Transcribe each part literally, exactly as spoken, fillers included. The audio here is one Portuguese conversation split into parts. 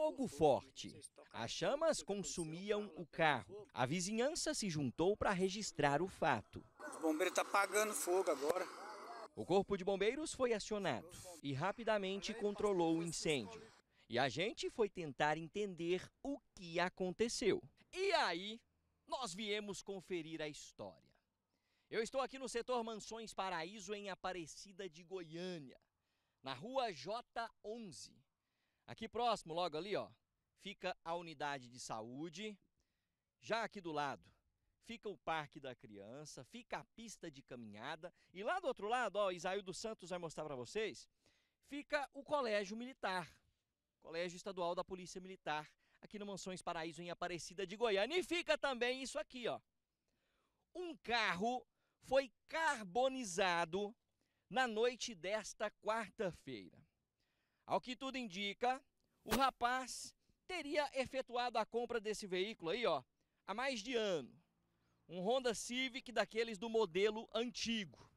fogo forte. As chamas consumiam o carro. A vizinhança se juntou para registrar o fato. O bombeiro está apagando fogo agora. O corpo de bombeiros foi acionado e rapidamente controlou o incêndio. E a gente foi tentar entender o que aconteceu. E aí, nós viemos conferir a história. Eu estou aqui no setor Mansões Paraíso, em Aparecida de Goiânia, na rua J onze. Aqui próximo, logo ali, ó, fica a unidade de saúde. Já aqui do lado fica o Parque da Criança, fica a pista de caminhada. E lá do outro lado, ó, Isaio dos Santos vai mostrar para vocês, fica o Colégio Militar, Colégio Estadual da Polícia Militar, aqui no Mansões Paraíso, em Aparecida de Goiânia. E fica também isso aqui, ó. Um carro foi carbonizado na noite desta quarta-feira. Ao que tudo indica, o rapaz teria efetuado a compra desse veículo aí, ó, há mais de ano. Um Honda Civic daqueles do modelo antigo.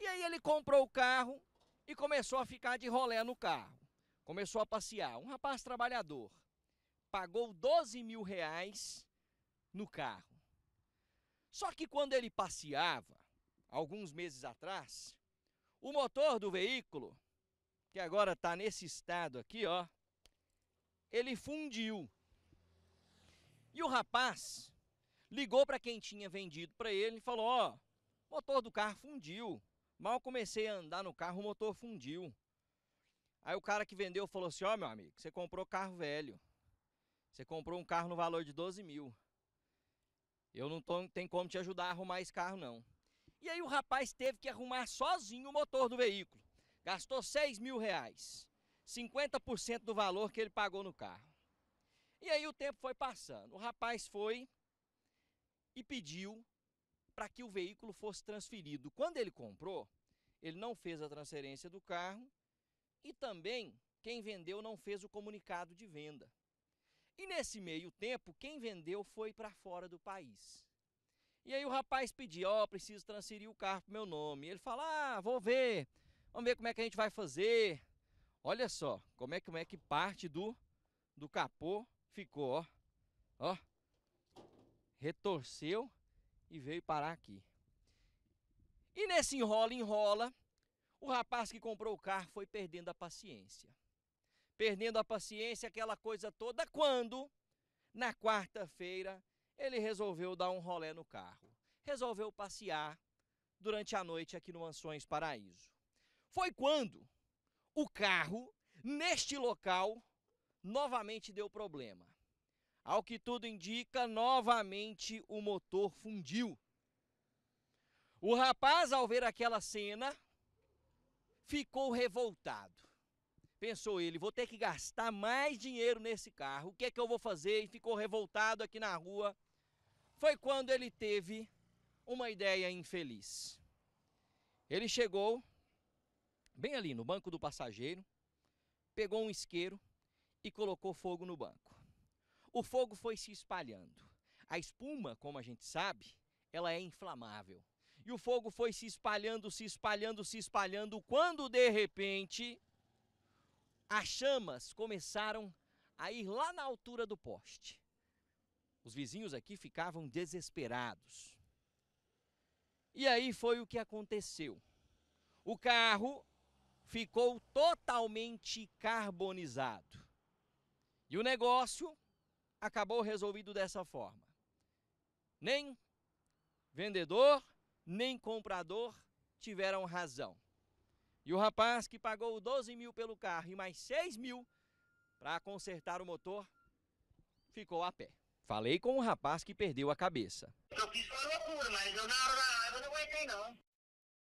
E aí ele comprou o carro e começou a ficar de rolé no carro. Começou a passear. Um rapaz trabalhador pagou doze mil reais no carro. Só que quando ele passeava, alguns meses atrás, o motor do veículo, que agora está nesse estado aqui, ó, ele fundiu. E o rapaz ligou para quem tinha vendido para ele e falou, ó, o motor do carro fundiu. Mal comecei a andar no carro, o motor fundiu. Aí o cara que vendeu falou assim, ó, meu amigo, você comprou carro velho. Você comprou um carro no valor de doze mil. Eu não tô, não tem como te ajudar a arrumar esse carro, não. E aí o rapaz teve que arrumar sozinho o motor do veículo. Gastou seis mil reais, cinquenta por cento do valor que ele pagou no carro. E aí o tempo foi passando. O rapaz foi e pediu para que o veículo fosse transferido. Quando ele comprou, ele não fez a transferência do carro e também quem vendeu não fez o comunicado de venda. E nesse meio tempo, quem vendeu foi para fora do país. E aí o rapaz pediu, ó, oh, preciso transferir o carro para o meu nome. E ele fala, ah, vou ver, vamos ver como é que a gente vai fazer. Olha só, como é, como é que parte do, do capô ficou, ó. Ó, retorceu e veio parar aqui. E nesse enrola, enrola, o rapaz que comprou o carro foi perdendo a paciência. Perdendo a paciência, aquela coisa toda, quando, na quarta-feira, ele resolveu dar um rolé no carro. Resolveu passear durante a noite aqui no Mansões Paraíso. Foi quando o carro, neste local, novamente deu problema. Ao que tudo indica, novamente o motor fundiu. O rapaz, ao ver aquela cena, ficou revoltado. Pensou ele, vou ter que gastar mais dinheiro nesse carro, o que é que eu vou fazer? E ficou revoltado aqui na rua. Foi quando ele teve uma ideia infeliz. Ele chegou bem ali no banco do passageiro, pegou um isqueiro e colocou fogo no banco. O fogo foi se espalhando. A espuma, como a gente sabe, ela é inflamável. E o fogo foi se espalhando, se espalhando, se espalhando, quando de repente as chamas começaram a ir lá na altura do poste. Os vizinhos aqui ficavam desesperados. E aí foi o que aconteceu. O carro ficou totalmente carbonizado. E o negócio acabou resolvido dessa forma. Nem vendedor, nem comprador tiveram razão. E o rapaz que pagou doze mil pelo carro e mais seis mil para consertar o motor, ficou a pé. Falei com o rapaz que perdeu a cabeça. Eu fiz uma loucura, mas eu na hora da raiva não aguentei não.